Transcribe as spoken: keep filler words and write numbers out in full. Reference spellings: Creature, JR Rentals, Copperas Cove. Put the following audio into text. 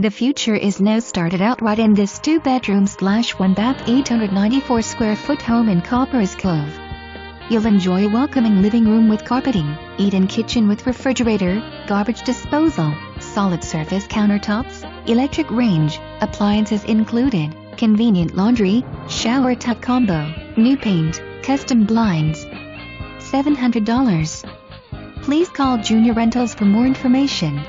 The future is now started outright in this two-bedroom slash one-bath eight hundred ninety-four square foot home in Copperas Cove. You'll enjoy a welcoming living room with carpeting, eat-in kitchen with refrigerator, garbage disposal, solid surface countertops, electric range, appliances included, convenient laundry, shower tub combo, new paint, custom blinds. seven hundred dollars. Please call J R Rentals for more information.